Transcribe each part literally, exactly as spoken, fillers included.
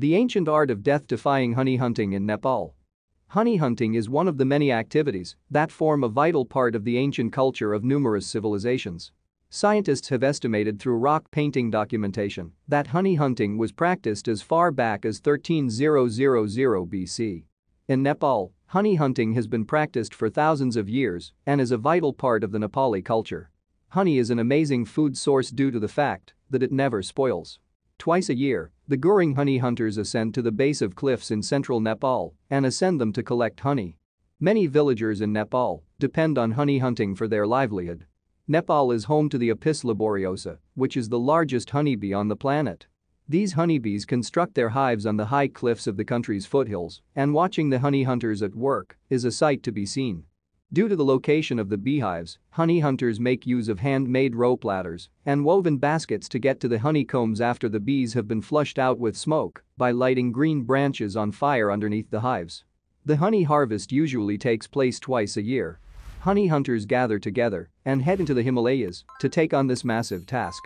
The ancient art of death-defying honey hunting in Nepal. Honey hunting is one of the many activities that form a vital part of the ancient culture of numerous civilizations. Scientists have estimated through rock painting documentation that honey hunting was practiced as far back as thirteen hundred B C. In Nepal, honey hunting has been practiced for thousands of years and is a vital part of the Nepali culture. Honey is an amazing food source due to the fact that it never spoils. Twice a year, the Goring honey hunters ascend to the base of cliffs in central Nepal and ascend them to collect honey. Many villagers in Nepal depend on honey hunting for their livelihood. Nepal is home to the Apis laboriosa, which is the largest honeybee on the planet. These honeybees construct their hives on the high cliffs of the country's foothills, and watching the honey hunters at work is a sight to be seen. Due to the location of the beehives, honey hunters make use of handmade rope ladders and woven baskets to get to the honeycombs after the bees have been flushed out with smoke by lighting green branches on fire underneath the hives. The honey harvest usually takes place twice a year. Honey hunters gather together and head into the Himalayas to take on this massive task.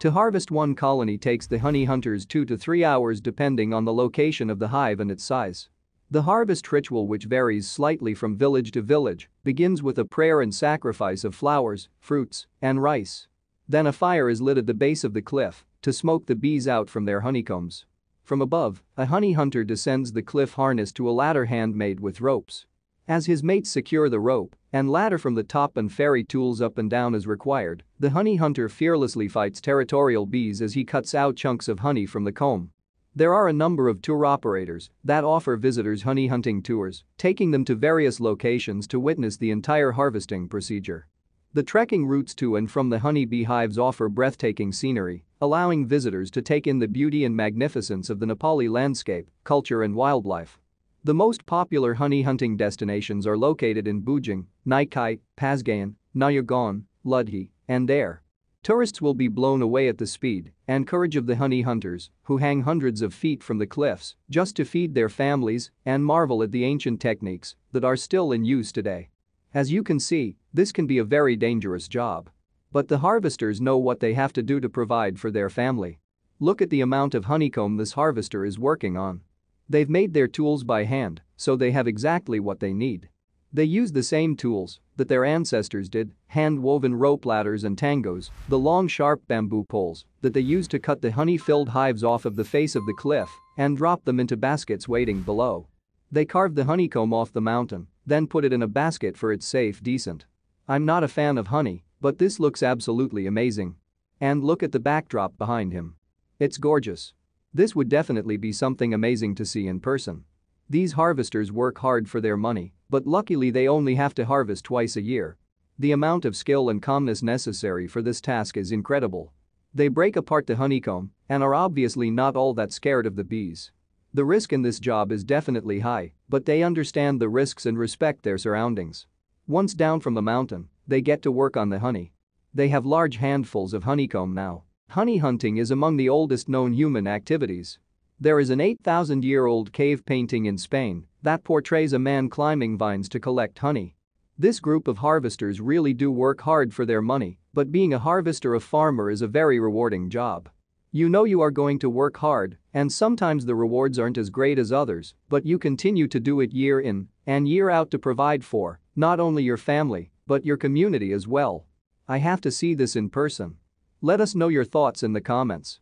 To harvest one colony takes the honey hunters two to three hours depending on the location of the hive and its size. The harvest ritual, which varies slightly from village to village, begins with a prayer and sacrifice of flowers, fruits, and rice. Then a fire is lit at the base of the cliff to smoke the bees out from their honeycombs. From above, a honey hunter descends the cliff harnessed to a ladder handmade with ropes. As his mates secure the rope and ladder from the top and ferry tools up and down as required, the honey hunter fearlessly fights territorial bees as he cuts out chunks of honey from the comb. There are a number of tour operators that offer visitors honey hunting tours, taking them to various locations to witness the entire harvesting procedure. The trekking routes to and from the honeybee hives offer breathtaking scenery, allowing visitors to take in the beauty and magnificence of the Nepali landscape, culture and wildlife. The most popular honey hunting destinations are located in Bhujung, Naikai, Pazgayan, Nayagon, Ludhi, and Air. Tourists will be blown away at the speed and courage of the honey hunters, who hang hundreds of feet from the cliffs just to feed their families, and marvel at the ancient techniques that are still in use today. As you can see, this can be a very dangerous job. But the harvesters know what they have to do to provide for their family. Look at the amount of honeycomb this harvester is working on. They've made their tools by hand, so they have exactly what they need. They use the same tools that their ancestors did, hand-woven rope ladders and tangos, the long sharp bamboo poles that they used to cut the honey-filled hives off of the face of the cliff and drop them into baskets waiting below. They carved the honeycomb off the mountain, then put it in a basket for its safe descent. I'm not a fan of honey, but this looks absolutely amazing. And look at the backdrop behind him. It's gorgeous. This would definitely be something amazing to see in person. These harvesters work hard for their money, but luckily they only have to harvest twice a year. The amount of skill and calmness necessary for this task is incredible. They break apart the honeycomb and are obviously not all that scared of the bees. The risk in this job is definitely high, but they understand the risks and respect their surroundings. Once down from the mountain, they get to work on the honey. They have large handfuls of honeycomb now. Honey hunting is among the oldest known human activities. There is an eight thousand year old cave painting in Spain that portrays a man climbing vines to collect honey. This group of harvesters really do work hard for their money, but being a harvester or farmer is a very rewarding job. You know you are going to work hard, and sometimes the rewards aren't as great as others, but you continue to do it year in and year out to provide for not only your family, but your community as well. I have to see this in person. Let us know your thoughts in the comments.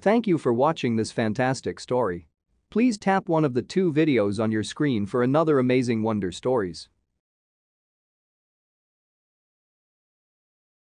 Thank you for watching this fantastic story. Please tap one of the two videos on your screen for another amazing wonder stories.